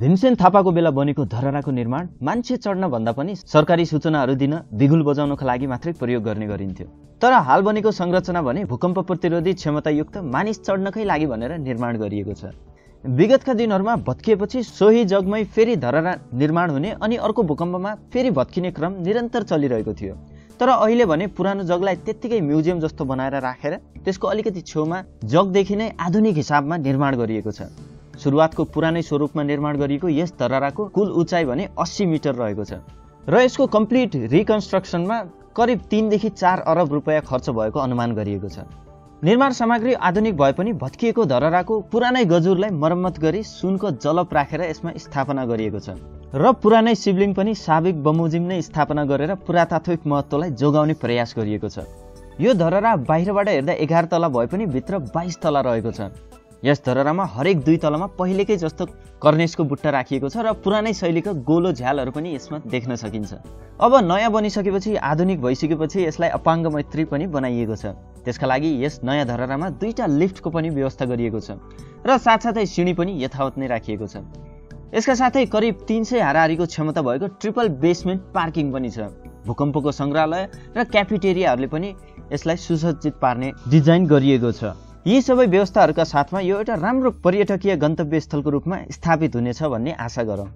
भीमसेन थापाको बेला बनेको धरहराको निर्माण मान्छे चढ्न भन्दा पनि सरकारी सूचनाहरू दिन बिगुल बजाउनका लागि मात्रै प्रयोग गर्ने गरिन्थ्यो। तर हाल बनेको संरचना भने भूकम्प प्रतिरोधी क्षमतायुक्त मानिस चढ्नकै लागि भनेर निर्माण गरिएको छ। विगतका दिनहरुमा भत्किएपछि सोही जगमै फेरि धरहरा निर्माण हुने अनि अर्को भूकम्पमा फेरि भत्किने क्रम निरन्तर चलिरहेको थियो। तर अहिले भने पुरानो जगलाई त्यतिकै म्युजियम जस्तो बनाएर राखेर त्यसको अलिकति छेउमा जगदेखि नै आधुनिक हिसाबमा निर्माण गरिएको छ। सुरुवातको पुरानै स्वरूपमा निर्माण गरिएको यस धरहराको कुल उचाइ भने 80 मिटर रहेको छ र यसको कम्प्लिट रिकन्स्ट्रक्सनमा करिब 3 देखि 4 अरब रुपैयाँ खर्च भएको अनुमान गरिएको छ। निर्माण सामग्री आधुनिक भए पनि भत्किएको धरहराको पुरानै गजुरलाई मर्मत गरी सुनको जलप राखेर यसमा स्थापना गरिएको छ र पुरानै शिवलिंग पनि साबिक बमोजिम नै स्थापना गरेर पुरातात्विक महत्त्वलाई जोगाउने प्रयास गरिएको छ। यो धरहरा बाहिरबाट हेर्दा 11 तला भए पनि भित्र 22 तला रहेको छ। यस धरहरामा हरेक दुई तलामा पहिलेकै जस्तो कर्नेसको बुट्टा राखिएको छ र पुरानै शैलीको गोलो झ्यालहरू पनि यसमा देख्न सकिन्छ। अब नयाँ बनिसकेपछि आधुनिक भइसकेपछि यसलाई अपाङ्ग मैत्री पनि बनाइएको छ। त्यसका लागि यस नयाँ धरहरामा दुईटा लिफ्टको पनि व्यवस्था गरिएको छ र साथसाथै सिँढी पनि यथावत नै राखिएको छ। यसका साथै करिब 300 हाराहारीको क्षमता भएको ट्रिपल बेसमेन्ट पार्किङ पनि छ। भूकम्पको संग्रहालय र क्याफेटेरियाहरूले पनि यसलाई सुसज्जित पार्ने डिजाइन गरिएको छ। यी सबै व्यवस्थाहरुका साथमा यो एउटा राम्रो पर्यटकीय गन्तव्य स्थलको रूपमा स्थापित हुनेछ भन्ने आशा गरौं।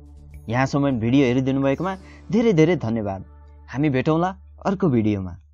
यहाँसम्म भिडियो हेरिदिनु भएकोमा धेरै धेरै धन्यवाद। हामी भेटौँला अर्को भिडियोमा।